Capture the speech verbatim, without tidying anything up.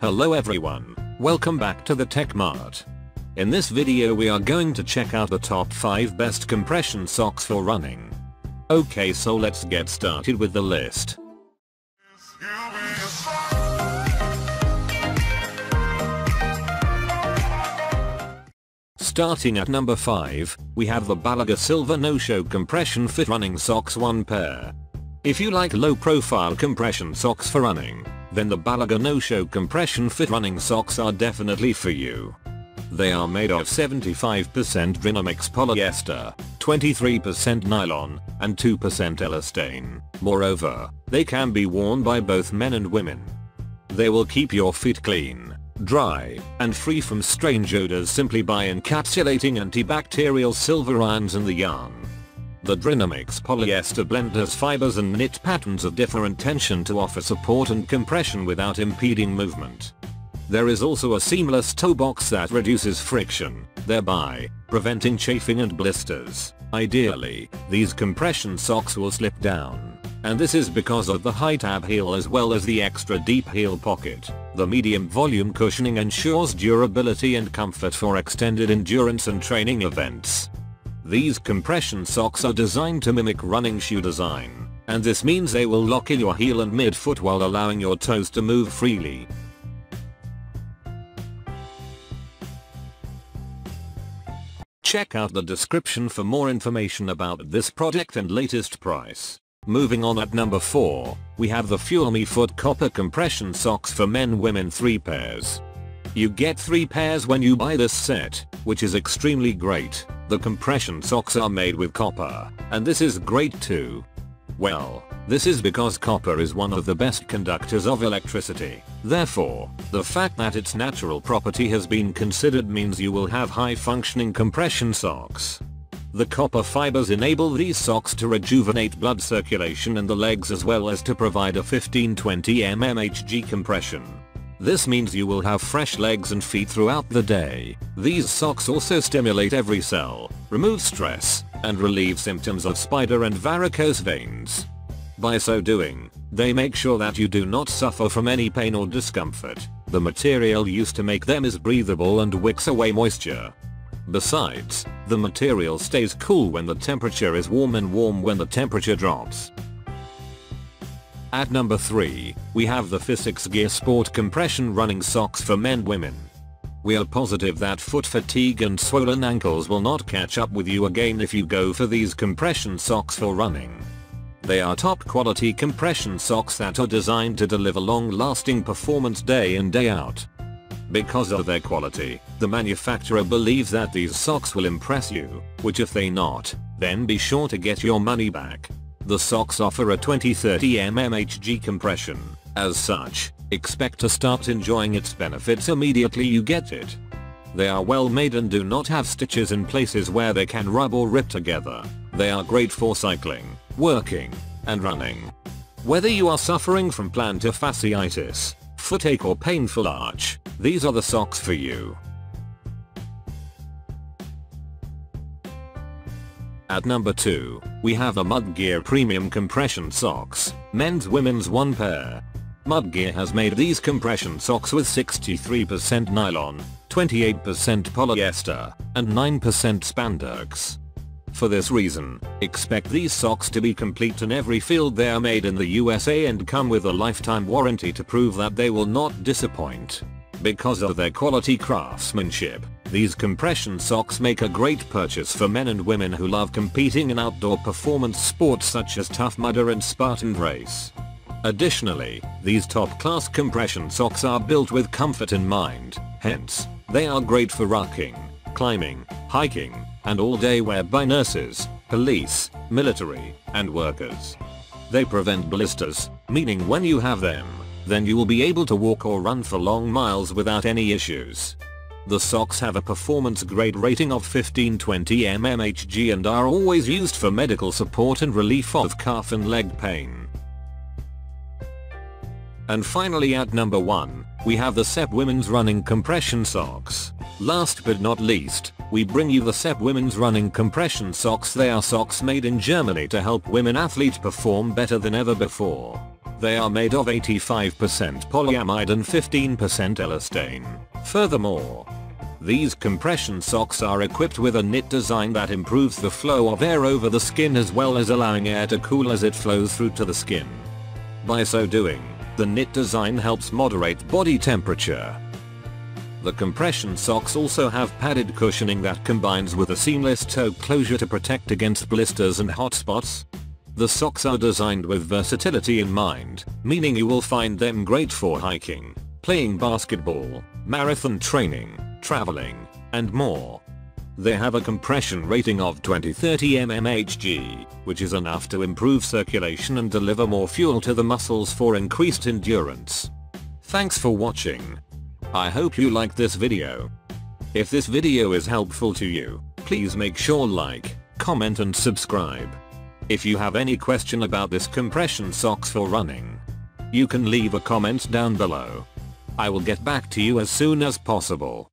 Hello everyone, welcome back to the Tech Mart. In this video we are going to check out the top five best compression socks for running. Okay, so let's get started with the list. Starting at number five, we have the Balega Silver No-Show Compression Fit Running Socks one pair. If you like low profile compression socks for running, then the Balega No-Show Compression Fit Running Socks are definitely for you. They are made of seventy-five percent Vinamix polyester, twenty-three percent nylon, and two percent elastane. Moreover, they can be worn by both men and women. They will keep your feet clean, dry, and free from strange odors simply by encapsulating antibacterial silver ions in the yarn. The Drinamix polyester blend has fibers and knit patterns of different tension to offer support and compression without impeding movement. There is also a seamless toe box that reduces friction, thereby preventing chafing and blisters. Ideally, these compression socks will slip down, and this is because of the high tab heel as well as the extra deep heel pocket. The medium volume cushioning ensures durability and comfort for extended endurance and training events. These compression socks are designed to mimic running shoe design, and this means they will lock in your heel and mid-foot while allowing your toes to move freely. Check out the description for more information about this product and latest price. Moving on at number four, we have the Fuel Me Foot Copper Compression Socks for Men Women three pairs. You get three pairs when you buy this set, which is extremely great. The compression socks are made with copper, and this is great too. Well, this is because copper is one of the best conductors of electricity. Therefore, the fact that its natural property has been considered means you will have high functioning compression socks. The copper fibers enable these socks to rejuvenate blood circulation in the legs as well as to provide a fifteen to twenty millimeters Hg compression. This means you will have fresh legs and feet throughout the day. These socks also stimulate every cell, remove stress, and relieve symptoms of spider and varicose veins. By so doing, they make sure that you do not suffer from any pain or discomfort. The material used to make them is breathable and wicks away moisture. Besides, the material stays cool when the temperature is warm and warm when the temperature drops. At number three, we have the Physix Gear Sport Compression Running Socks for Men Women. We are positive that foot fatigue and swollen ankles will not catch up with you again if you go for these compression socks for running. They are top quality compression socks that are designed to deliver long-lasting performance day in day out. Because of their quality, the manufacturer believes that these socks will impress you, which if they not, then be sure to get your money back. The socks offer a twenty to thirty millimeters Hg compression. As such, expect to start enjoying its benefits immediately you get it. They are well made and do not have stitches in places where they can rub or rip together. They are great for cycling, working, and running. Whether you are suffering from plantar fasciitis, footache or painful arch, these are the socks for you. At number two, we have the MudGear Premium Compression Socks, Men's Women's one pair. MudGear has made these compression socks with sixty-three percent nylon, twenty-eight percent polyester, and nine percent spandex. For this reason, expect these socks to be complete in every field they are made in the U S A and come with a lifetime warranty to prove that they will not disappoint. Because of their quality craftsmanship, these compression socks make a great purchase for men and women who love competing in outdoor performance sports such as Tough Mudder and Spartan Race. Additionally, these top-class compression socks are built with comfort in mind, hence, they are great for rocking, climbing, hiking, and all-day wear by nurses, police, military, and workers. They prevent blisters, meaning when you have them, then you will be able to walk or run for long miles without any issues. The socks have a performance grade rating of fifteen to twenty millimeters Hg and are always used for medical support and relief of calf and leg pain. And finally at number one, we have the C E P Women's Running Compression Socks. Last but not least, we bring you the C E P Women's Running Compression Socks. They are socks made in Germany to help women athletes perform better than ever before. They are made of eighty-five percent polyamide and fifteen percent elastane. Furthermore, these compression socks are equipped with a knit design that improves the flow of air over the skin as well as allowing air to cool as it flows through to the skin. By so doing, the knit design helps moderate body temperature. The compression socks also have padded cushioning that combines with a seamless toe closure to protect against blisters and hot spots. The socks are designed with versatility in mind, meaning you will find them great for hiking, playing basketball, marathon training, traveling, and more. They have a compression rating of twenty to thirty millimeters per second, which is enough to improve circulation and deliver more fuel to the muscles for increased endurance. Thanks for watching. I hope you liked this video. If this video is helpful to you, please make sure like, comment and subscribe. If you have any question about this compression socks for running, you can leave a comment down below. I will get back to you as soon as possible.